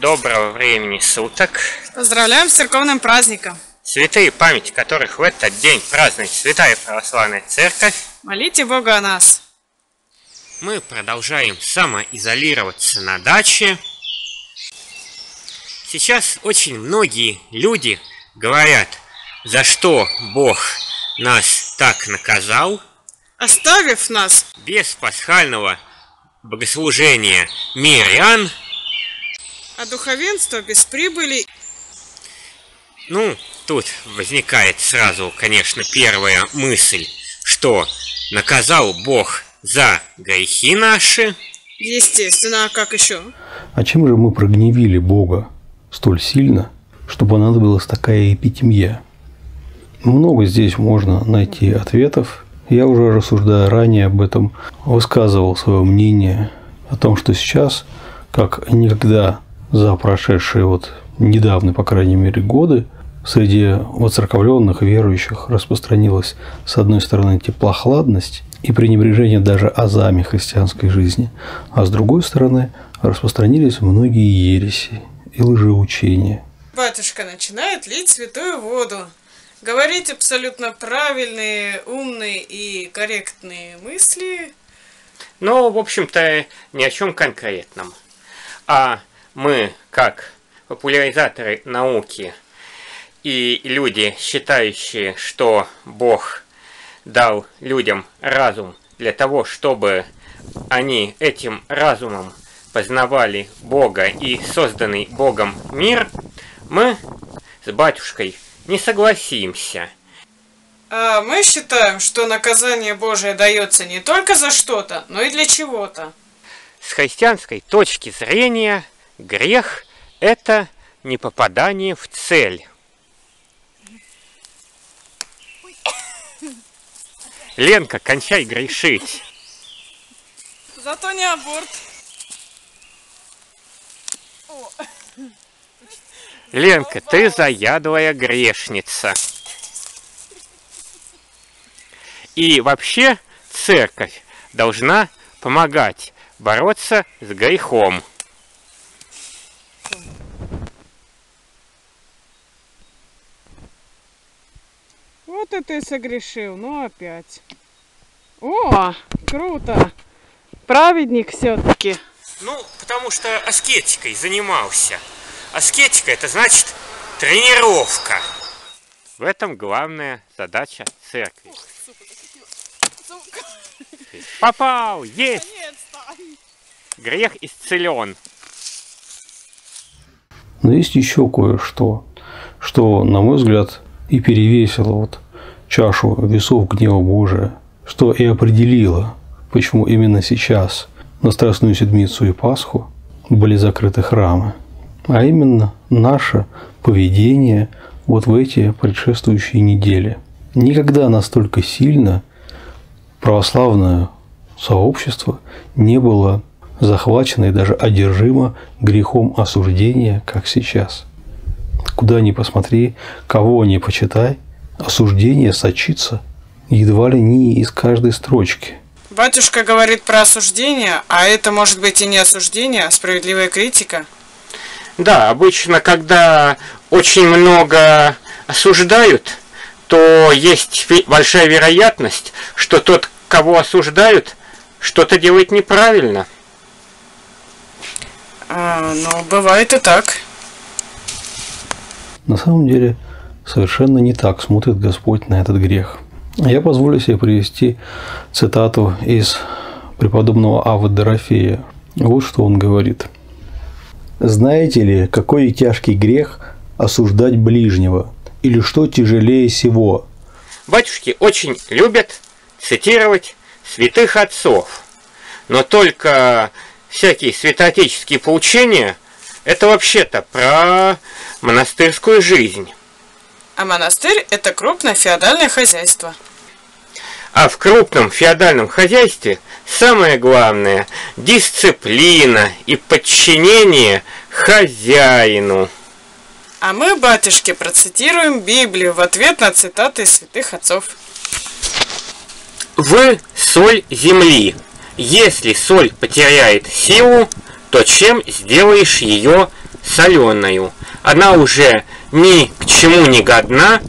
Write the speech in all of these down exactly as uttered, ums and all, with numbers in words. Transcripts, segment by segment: Доброго времени суток. Поздравляем с церковным праздником. Святые, память которых в этот день празднует Святая Православная Церковь. Молите Бога о нас. Мы продолжаем самоизолироваться на даче. Сейчас очень многие люди говорят, за что Бог нас так наказал, оставив нас без пасхального богослужения мирян, а духовенство без прибыли. Ну, тут возникает сразу, конечно, первая мысль, что наказал Бог за грехи наши. Естественно, а как еще? А чем же мы прогневили Бога столь сильно, что понадобилась такая эпитемия? Много здесь можно найти ответов. Я уже, рассуждая ранее об этом, высказывал свое мнение о том, что сейчас, как никогда за прошедшие вот недавно, по крайней мере, годы, среди воцерковленных верующих распространилась, с одной стороны, теплохладность и пренебрежение даже азами христианской жизни, а с другой стороны, распространились многие ереси и лжеучения. Батюшка начинает лить святую воду, говорить абсолютно правильные, умные и корректные мысли. Ну, в общем-то, ни о чем конкретном. А мы, как популяризаторы науки и люди, считающие, что Бог дал людям разум для того, чтобы они этим разумом познавали Бога и созданный Богом мир, мы с батюшкой не согласимся. А мы считаем, что наказание Божие дается не только за что-то, но и для чего-то. С христианской точки зрения грех – это непопадание в цель. Ленка, кончай грешить. Зато не аборт. Ленка, ты заядлая грешница. И вообще церковь должна помогать бороться с грехом. Вот и ты согрешил, ну опять. О, круто! Праведник все-таки. Ну, потому что аскетикой занимался. Аскетика – это значит тренировка. В этом главная задача церкви. Ох, сука, сука. Попал! Есть! Грех исцелен. Но есть еще кое-что, что, на мой взгляд, и перевесило вот чашу весов гнева Божия, что и определило, почему именно сейчас, на Страстную Седмицу и Пасху, были закрыты храмы. А именно наше поведение вот в эти предшествующие недели. Никогда настолько сильно православное сообщество не было захвачено и даже одержимо грехом осуждения, как сейчас. Куда ни посмотри, кого ни почитай, осуждение сочится едва ли не из каждой строчки. Батюшка говорит про осуждение, а это может быть и не осуждение, а справедливая критика. Да, обычно, когда очень много осуждают, то есть большая вероятность, что тот, кого осуждают, что-то делает неправильно. А, ну, бывает и так. На самом деле, совершенно не так смотрит Господь на этот грех. Я позволю себе привести цитату из преподобного Аввы Дорофея. Вот что он говорит. «Знаете ли, какой тяжкий грех осуждать ближнего? Или что тяжелее сего?» Батюшки очень любят цитировать святых отцов. Но только всякие святоотеческие поучения – это вообще-то про монастырскую жизнь. А монастырь – это крупное феодальное хозяйство. А в крупном феодальном хозяйстве самое главное – дисциплина и подчинение хозяину. А мы, батюшки, процитируем Библию в ответ на цитаты святых отцов. «Вы – соль земли. Если соль потеряет силу, то чем сделаешь ее соленую. Она уже ни к чему не годна,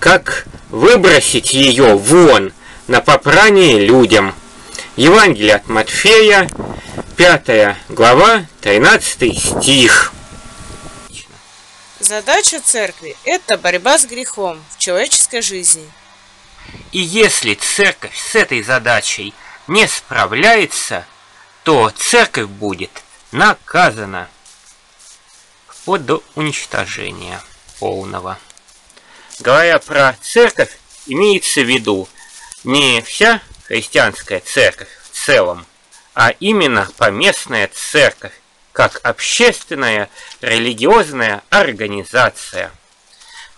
как выбросить ее вон на попрание людям. Евангелие от Матфея, пятая глава, тринадцатый стих. Задача церкви – это борьба с грехом в человеческой жизни. И если церковь с этой задачей не справляется, то церковь будет наказана вплоть до уничтожения полного. Говоря про церковь, имеется в виду не вся христианская церковь в целом, а именно поместная церковь, как общественная религиозная организация.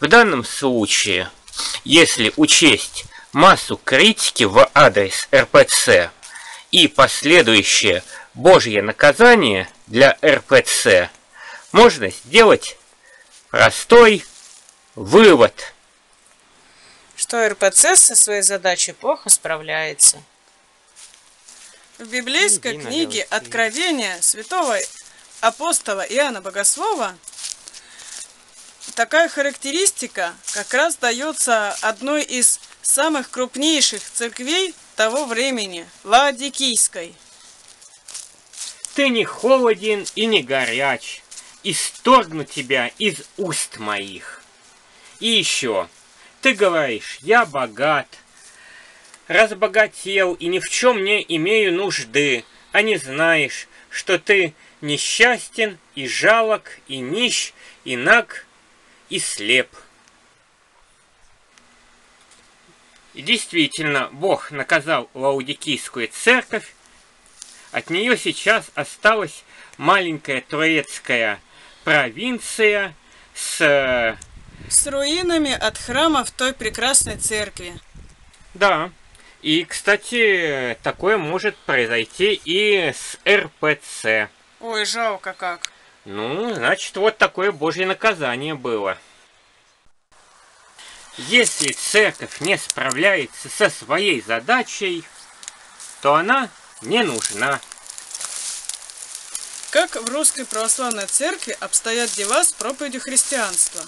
В данном случае, если учесть массу критики в адрес эр пэ цэ и последующее Божье наказание для эр пэ цэ, можно сделать простой вывод, что эр пэ цэ со своей задачей плохо справляется. В библейской книге «Откровение» святого апостола Иоанна Богослова такая характеристика как раз дается одной из самых крупнейших церквей того времени – Лаодикийской. «Ты не холоден и не горяч, исторгну тебя из уст моих». И еще, ты говоришь: я богат, разбогател и ни в чем не имею нужды, а не знаешь, что ты несчастен и жалок, и нищ, и наг, и слеп. И действительно, Бог наказал Лаодикийскую церковь, от нее сейчас осталась маленькая турецкая провинция с... с руинами от храмов той прекрасной церкви. Да. И, кстати, такое может произойти и с эр пэ цэ. Ой, жалко как. Ну, значит, вот такое Божье наказание было. Если церковь не справляется со своей задачей, то она не нужна. Как в Русской Православной Церкви обстоят дела с проповедью христианства?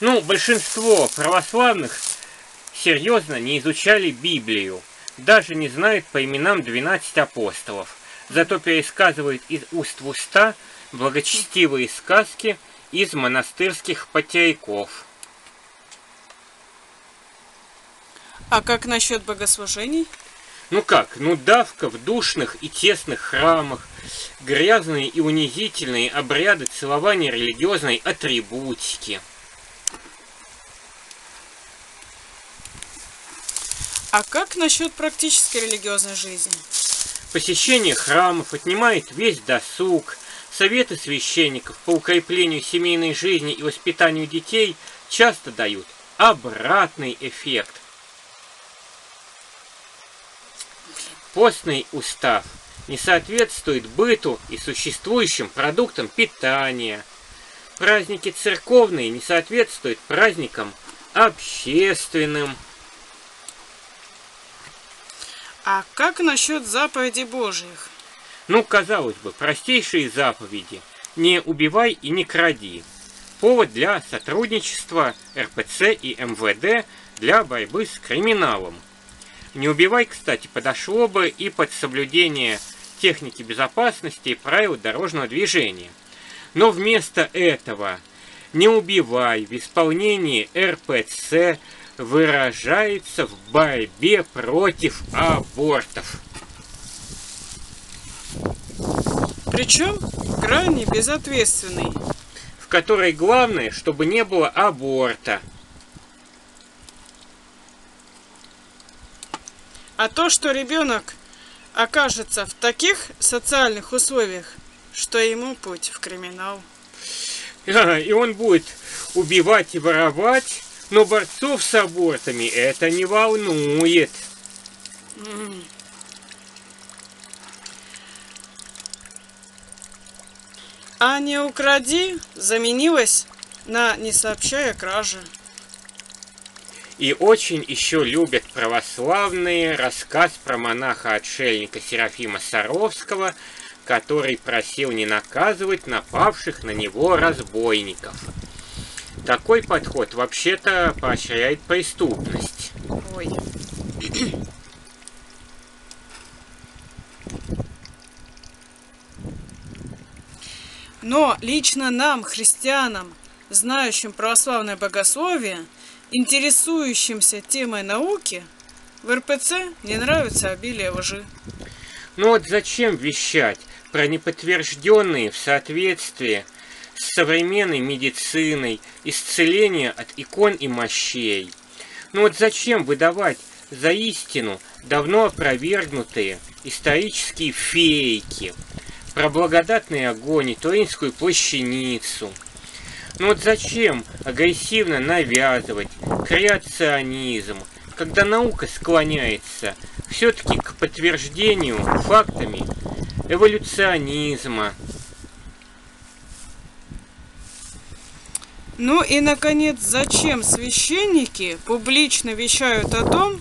Ну, большинство православных серьезно не изучали Библию, даже не знают по именам двенадцати апостолов, зато пересказывают из уст в уста благочестивые сказки из монастырских потеряков. А как насчет богослужений? Ну как, ну давка в душных и тесных храмах, грязные и унизительные обряды целования религиозной атрибутики. А как насчет практической религиозной жизни? Посещение храмов отнимает весь досуг. Советы священников по укреплению семейной жизни и воспитанию детей часто дают обратный эффект. Постный устав не соответствует быту и существующим продуктам питания. Праздники церковные не соответствуют праздникам общественным. А как насчет заповедей Божьих? Ну, казалось бы, простейшие заповеди. Не убивай и не кради. Повод для сотрудничества эр пэ цэ и эм вэ дэ для борьбы с криминалом. Не убивай, кстати, подошло бы и под соблюдение техники безопасности и правил дорожного движения. Но вместо этого «не убивай» в исполнении эр пэ цэ выражается в борьбе против абортов. Причем крайне безответственный. В которой главное, чтобы не было аборта. А то, что ребенок окажется в таких социальных условиях, что ему путь в криминал. И он будет убивать и воровать. Но борцов с абортами это не волнует. Mm. А не укради заменилось на не сообщай о краже. И очень еще любят православные рассказ про монаха-отшельника Серафима Саровского, который просил не наказывать напавших на него разбойников. Такой подход вообще-то поощряет преступность. Ой. Но лично нам, христианам, знающим православное богословие, интересующимся темой науки, в эр пэ цэ не нравится обилие лжи. Ну вот зачем вещать про неподтвержденные в соответствии с современной медициной исцеления от икон и мощей? Ну вот зачем выдавать за истину давно опровергнутые исторические фейки про благодатный огонь и Туинскую плащаницу? Ну вот зачем агрессивно навязывать креационизм, когда наука склоняется все-таки к подтверждению фактами эволюционизма? Ну и, наконец, зачем священники публично вещают о том,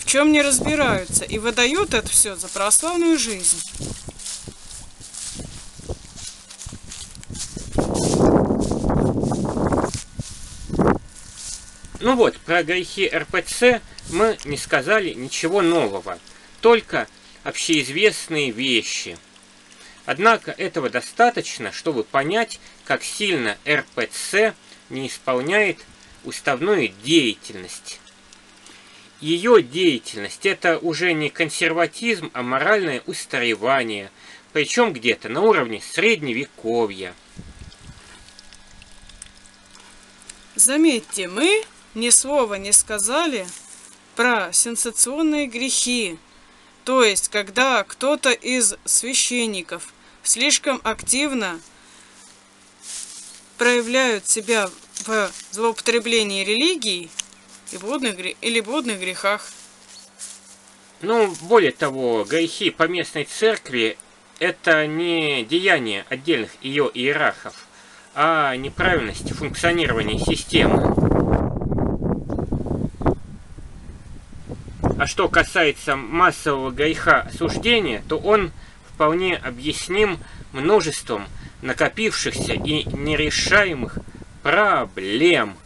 в чем не разбираются, и выдают это все за православную жизнь? Ну вот, про грехи эр пэ цэ мы не сказали ничего нового, только общеизвестные вещи. Однако этого достаточно, чтобы понять, как сильно эр пэ цэ не исполняет уставную деятельность. Ее деятельность — это уже не консерватизм, а моральное устаревание, причем где-то на уровне средневековья. Заметьте, мы ни слова не сказали про сенсационные грехи, то есть когда кто-то из священников слишком активно проявляют себя в злоупотреблении религии и блудных, или блудных грехах. Ну, более того, грехи по местной церкви — это не деяние отдельных ее иерархов, а неправильность функционирования системы. А что касается массового греха осуждения, то он вполне объясним множеством накопившихся и нерешаемых проблем.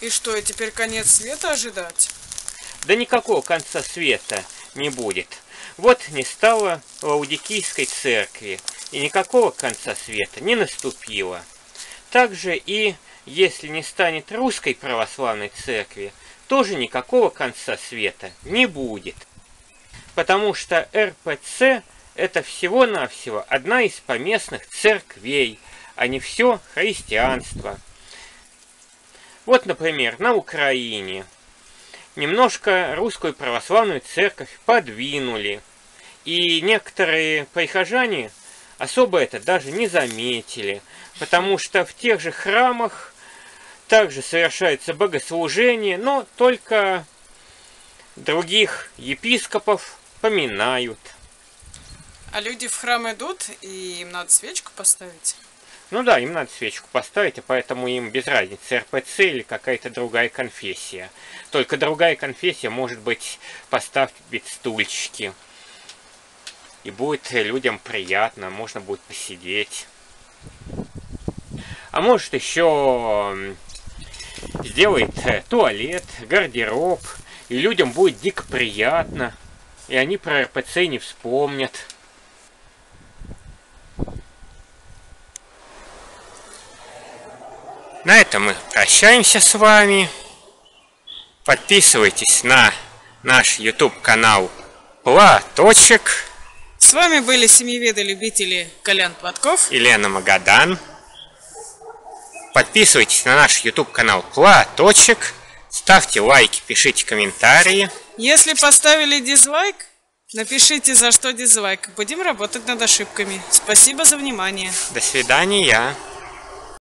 И что, и теперь конец света ожидать? Да никакого конца света не будет. Вот не стало Лаодикийской церкви, и никакого конца света не наступило. Также и если не станет Русской православной церкви, тоже никакого конца света не будет. Потому что эр пэ цэ это всего-навсего одна из поместных церквей, а не все христианство. Вот, например, на Украине немножко Русскую православную церковь подвинули, и некоторые прихожане особо это даже не заметили, потому что в тех же храмах также совершаются богослужения, но только других епископов поминают. А люди в храм идут, и им надо свечку поставить? Ну да, им надо свечку поставить, и поэтому им без разницы, эр пэ цэ или какая-то другая конфессия. Только другая конфессия может быть поставить стульчики. И будет людям приятно, можно будет посидеть. А может еще сделает туалет, гардероб, и людям будет дико приятно, и они про эр пэ цэ не вспомнят. На этом мы прощаемся с вами. Подписывайтесь на наш YouTube канал Платочек. С вами были семьеведы-любители Колян Платков и Лена Магадан. Подписывайтесь на наш YouTube канал Платочек. Ставьте лайки, пишите комментарии. Если поставили дизлайк, напишите, за что дизлайк. Будем работать над ошибками. Спасибо за внимание. До свидания.